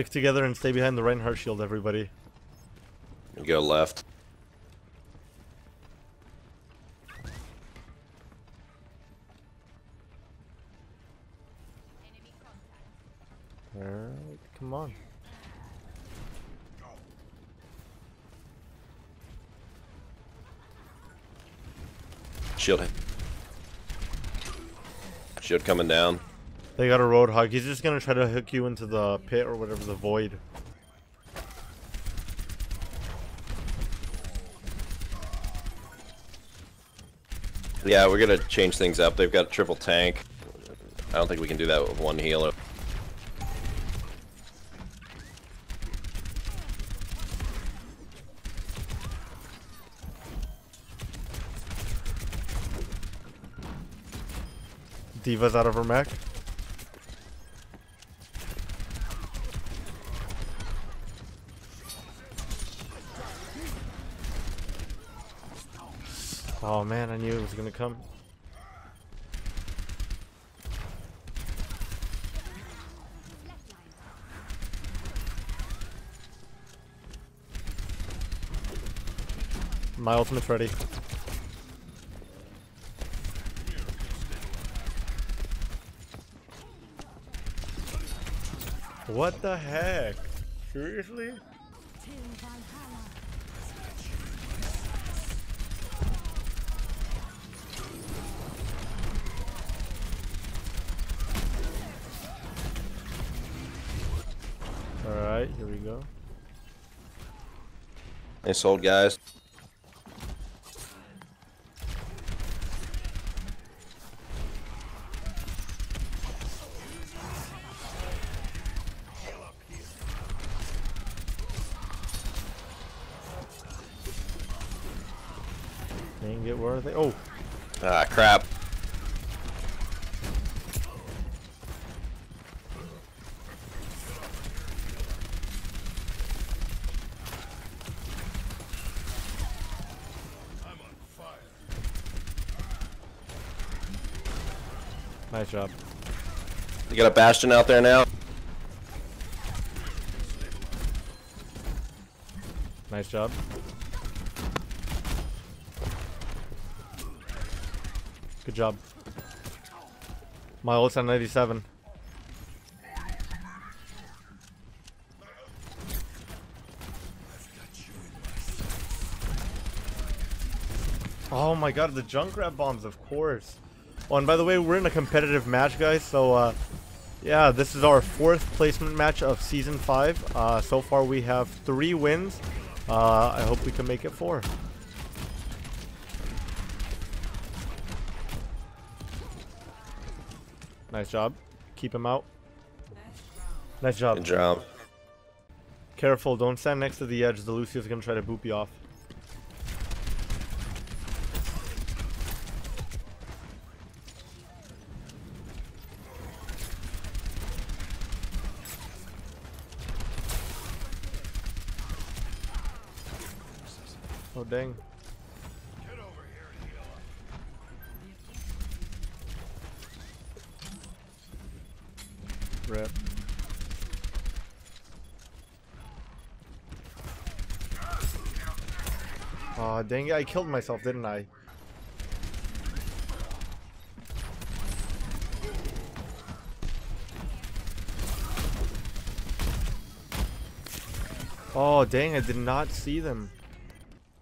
Stick together and stay behind the Reinhardt shield, everybody. You go left. Alright, come on. Shield him. Shield coming down. They got a Road Hog. He's just gonna try to hook you into the pit or whatever, the void. Yeah, we're gonna change things up. They've got a triple tank. I don't think we can do that with one healer. D.Va's out of her mech. Oh man, I knew it was gonna come. My ultimate's ready. What the heck? Seriously? Alright, here we go. Nice old guys. Oh! Ah, crap. I'm on fire. Nice job. You got a Bastion out there now? Nice job. Good job. My ult's on 97. Oh my god, the Junkrat bombs, of course. Oh, and by the way, we're in a competitive match, guys, so yeah, this is our 4th placement match of Season 5. So far we have 3 wins. I hope we can make it 4. Nice job. Keep him out. Nice job. Good job. Careful, don't stand next to the edge. The Lucio's gonna try to boop you off. Oh dang. Rip. Aw, dang it, I killed myself, didn't I? Oh, dang, I did not see them.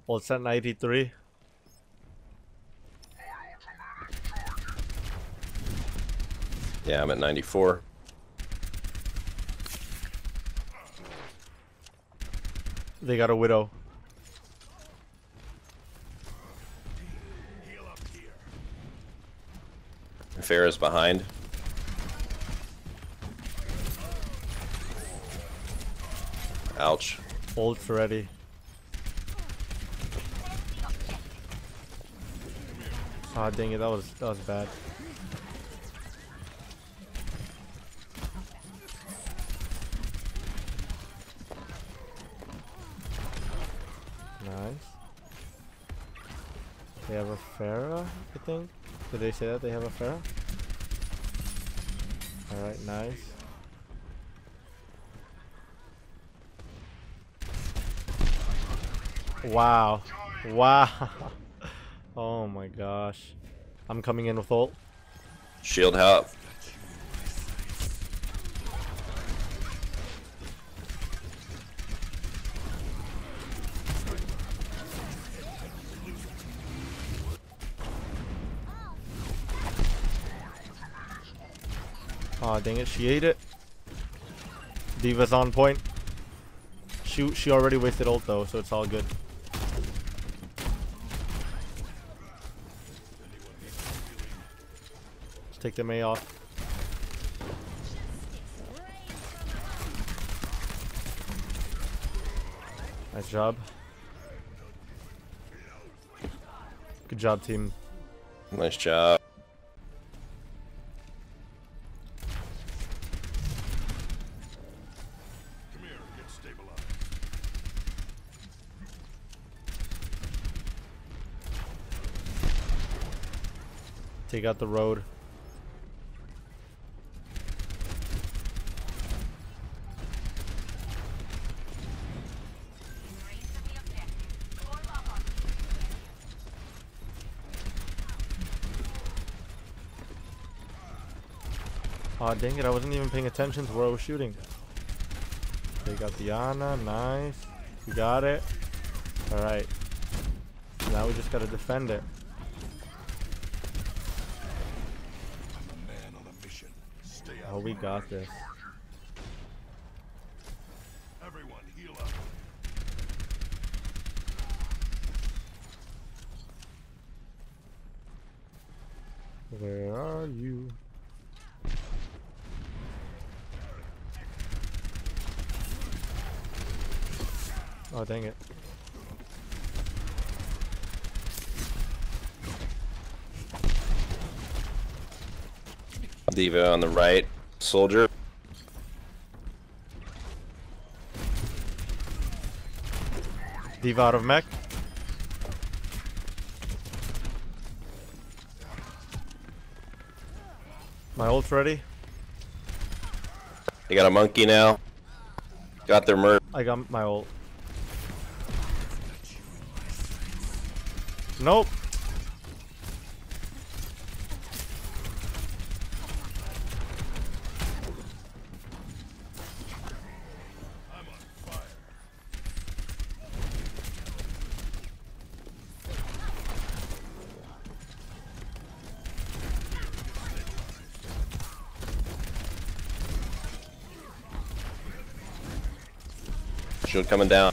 Well, it's at 93. Yeah, I'm at 94. They got a Widow. Pharah's behind. Ouch. Ult's ready. Ah, dang it! That was bad. Nice. They have a Pharah, I think. Did they say that they have a Pharah? Alright, nice. Wow. Wow. Oh my gosh. I'm coming in with ult. Shield up. Aw, dang it, she ate it. D.Va's on point. She already wasted ult though, so it's all good. Let's take the May off. Nice job. Good job, team. Nice job. Take out the road. Aw, dang it, I wasn't even paying attention to where I was shooting. Take out the Ana, nice. You got it. Alright. Now we just gotta defend it. Oh, we got this. Everyone, heal up. Where are you? Oh, dang it. D.Va on the right. Soldier. D.Va out of mech. My ult's ready. They got a monkey now. Got their merc. I got my ult. Nope. Shield coming down.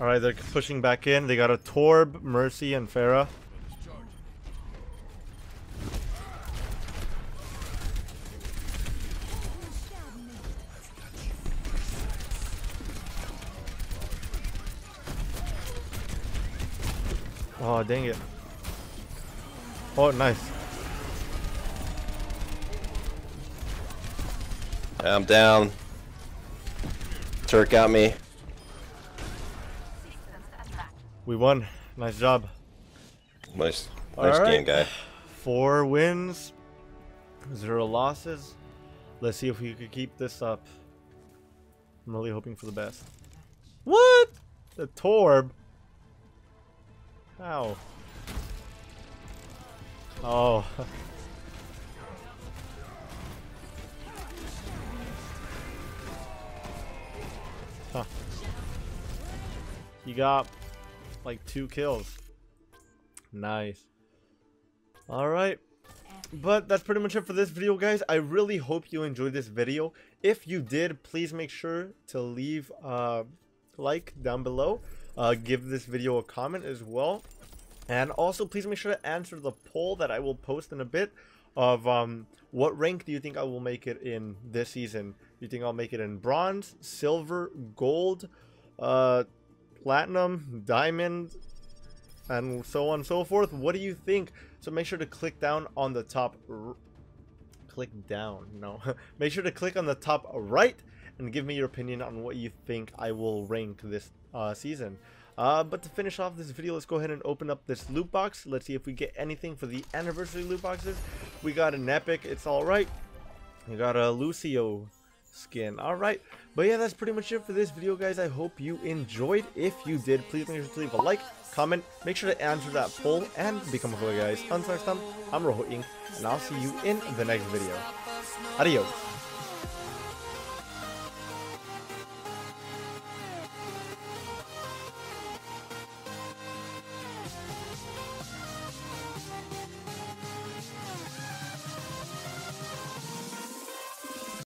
Alright, they're pushing back in. They got a Torb, Mercy, and Pharah. Oh, dang it. Oh, nice. I'm down. Turk got me. We won. Nice job. Nice game, guy. 4 wins, 0 losses. Let's see if we could keep this up. I'm really hoping for the best. What? The Torb? Ow. Oh. Huh. You got like 2 kills. Nice. Alright. But that's pretty much it for this video, guys. I really hope you enjoyed this video. If you did, please make sure to leave a like down below. Give this video a comment as well, and also please make sure to answer the poll that I will post in a bit of what rank do you think I will make it in this season. Do you think I'll make it in bronze, silver, gold, platinum, diamond, and so on and so forth? What do you think? So make sure to click down on the top make sure to click on the top right and give me your opinion on what you think I will rank this season. But to finish off this video, let's go ahead and open up this loot box. Let's see if we get anything for the anniversary loot boxes. We got an epic, it's alright. We got a Lucio skin, alright. But yeah, that's pretty much it for this video, guys. I hope you enjoyed. If you did, please make sure to leave a like, comment, make sure to answer that poll, and become a follower, guys. Until next time, I'm Rojoinc, and I'll see you in the next video. Adios.